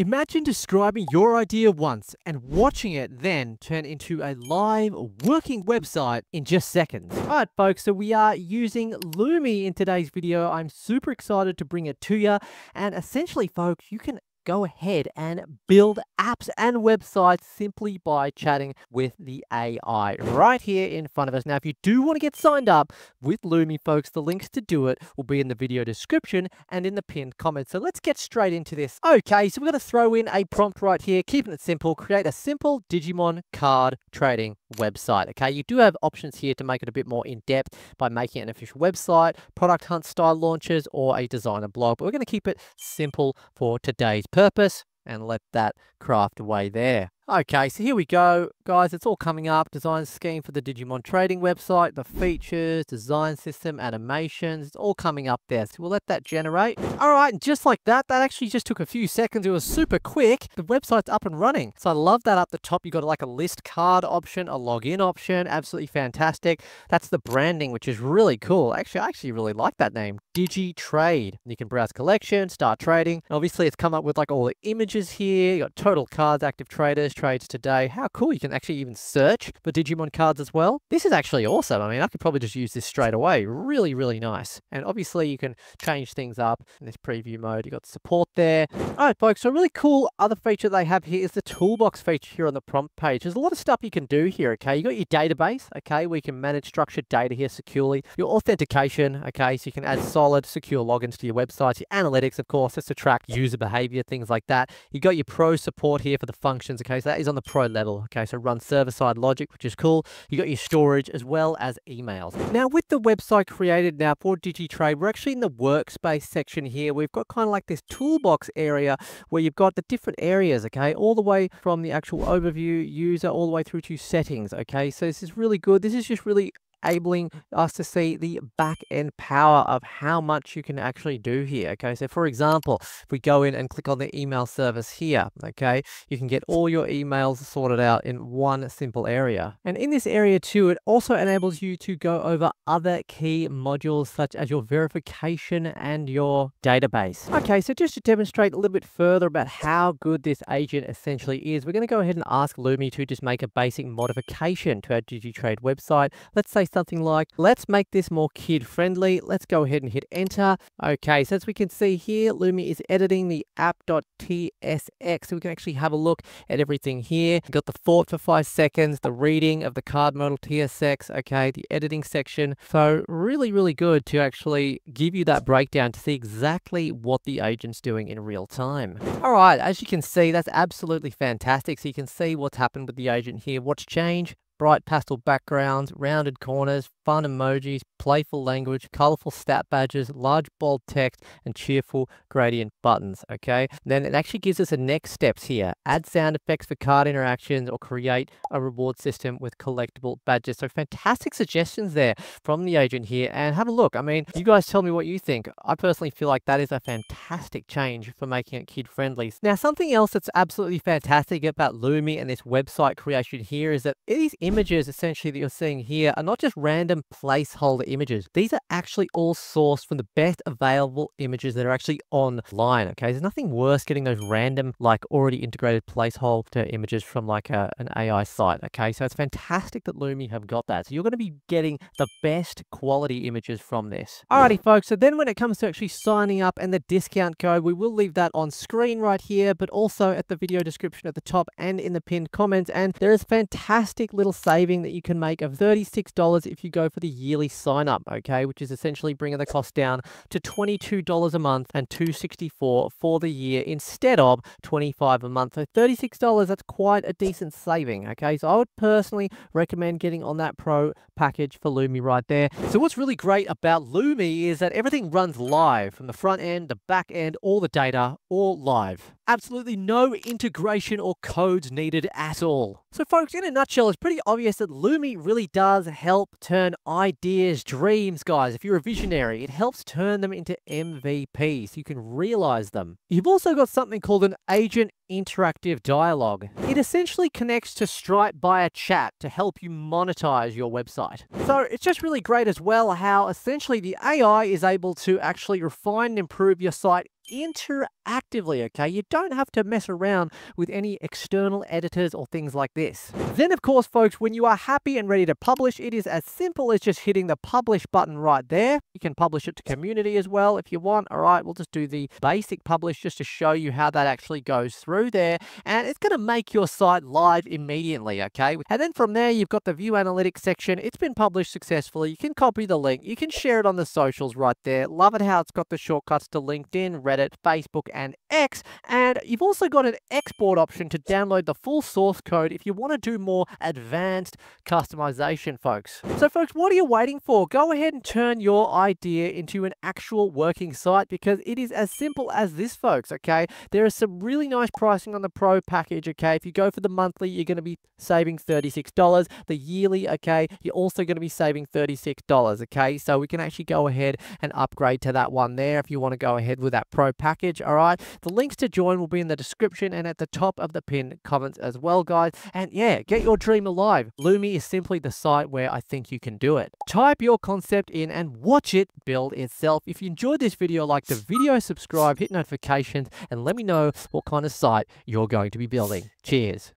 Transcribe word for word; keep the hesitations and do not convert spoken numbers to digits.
Imagine describing your idea once and watching it then turn into a live working website in just seconds. Alright folks, so we are using Loomi in today's video. I'm super excited to bring it to you, and essentially folks, you can go ahead and build apps and websites simply by chatting with the A I right here in front of us. Now, if you do want to get signed up with Loomi, folks, the links to do it will be in the video description and in the pinned comments. So let's get straight into this. Okay, so we're going to throw in a prompt right here, keeping it simple, create a simple Digimon card trading website. Okay, you do have options here to make it a bit more in-depth by making an official website, product hunt style launches, or a designer blog, but we're going to keep it simple for today's purpose and let that craft away there. Okay, so here we go, guys. It's all coming up. Design scheme for the Digimon trading website, the features, design system, animations. It's all coming up there. So we'll let that generate. All right, and just like that, that actually just took a few seconds. It was super quick. The website's up and running. So I love that up the top. You got like a list card option, a login option. Absolutely fantastic. That's the branding, which is really cool. Actually, I actually really like that name, DigiTrade. You can browse collection, start trading. And obviously, it's come up with like all the images here. You got total cards, active traders, trades today. How cool. You can actually even search for Digimon cards as well. This is actually awesome. I mean, I could probably just use this straight away. Really, really nice. And obviously you can change things up in this preview mode. You got support there. All right, folks. So a really cool other feature they have here is the toolbox feature here on the prompt page. There's a lot of stuff you can do here. Okay. You got your database. Okay. We can manage structured data here securely. Your authentication. Okay. So you can add solid, secure logins to your websites. Your analytics, of course, that's to track user behavior, things like that. You got your pro support here for the functions. Okay. So that is on the pro level. Okay, so run server-side logic, which is cool. You got your storage as well as emails. Now with the website created now for DigiTrade, we're actually in the workspace section here. We've got kind of like this toolbox area where you've got the different areas, okay, all the way from the actual overview, user, all the way through to settings, okay. So this is really good. This is just really enabling us to see the back-end power of how much you can actually do here, okay? So for example, if we go in and click on the email service here, okay, you can get all your emails sorted out in one simple area. And in this area too, it also enables you to go over other key modules such as your verification and your database. Okay, so just to demonstrate a little bit further about how good this agent essentially is, we're going to go ahead and ask Loomi to just make a basic modification to our DigiTrade website. Let's say something like, let's make this more kid friendly. Let's go ahead and hit enter. Okay, so as we can see here, Loomi is editing the app.tsx. So we can actually have a look at everything here. We've got the thought for five seconds, the reading of the card model T S X, okay, the editing section. So really, really good to actually give you that breakdown to see exactly what the agent's doing in real time. All right, as you can see, that's absolutely fantastic. So you can see what's happened with the agent here, what's changed. Bright pastel backgrounds, rounded corners, fun emojis, playful language, colorful stat badges, large bold text, and cheerful gradient buttons, okay? And then it actually gives us the next steps here. Add sound effects for card interactions or create a reward system with collectible badges. So fantastic suggestions there from the agent here. And have a look. I mean, you guys tell me what you think. I personally feel like that is a fantastic change for making it kid-friendly. Now, something else that's absolutely fantastic about Loomi and this website creation here is that these images essentially that you're seeing here are not just random placeholder images. These are actually all sourced from the best available images that are actually online, okay? There's nothing worse getting those random, like already integrated placeholder images from like a, an A I site, okay? So it's fantastic that Loomi have got that. So you're going to be getting the best quality images from this. Alrighty, folks. So then when it comes to actually signing up and the discount code, we will leave that on screen right here, but also at the video description at the top and in the pinned comments. And there is fantastic little saving that you can make of thirty-six dollars if you go for the yearly sign up, okay, which is essentially bringing the cost down to twenty-two dollars a month and two hundred sixty-four dollars for the year instead of twenty-five dollars a month. So thirty-six dollars, that's quite a decent saving, okay? So I would personally recommend getting on that pro package for Loomi right there. So what's really great about Loomi is that everything runs live from the front end, the back end, all the data, all live. Absolutely no integration or codes needed at all. So folks, in a nutshell, it's pretty obvious that Loomi really does help turn ideas, dreams, guys. If you're a visionary, it helps turn them into M V Ps so you can realize them. You've also got something called an agent interactive dialogue. It essentially connects to Stripe via chat to help you monetize your website. So it's just really great as well how essentially the A I is able to actually refine and improve your site interactively, okay? You don't have to mess around with any external editors or things like this. Then of course, folks, when you are happy and ready to publish, it is as simple as just hitting the publish button right there. You can publish it to community as well if you want. All right, we'll just do the basic publish just to show you how that actually goes through there. And it's gonna make your site live immediately, okay? And then from there, you've got the view analytics section. It's been published successfully. You can copy the link. You can share it on the socials right there. Love it how it's got the shortcuts to LinkedIn, Reddit, Facebook, and X. And you've also got an export option to download the full source code if you want to do more advanced customization, folks. So folks, what are you waiting for? Go ahead and turn your idea into an actual working site, because it is as simple as this, folks, okay? There is some really nice pricing on the pro package, okay? If you go for the monthly, you're going to be saving thirty-six dollars. The yearly, okay, you're also going to be saving thirty-six dollars, okay? So we can actually go ahead and upgrade to that one there if you want to go ahead with that pro package, all right? The links to join will be in the description and at the top of the pinned comments as well, guys. And yeah, get your dream alive. Loomi is simply the site where I think you can do it. Type your concept in and watch it build itself. If you enjoyed this video, like the video, subscribe, hit notifications, and let me know what kind of site you're going to be building. Cheers.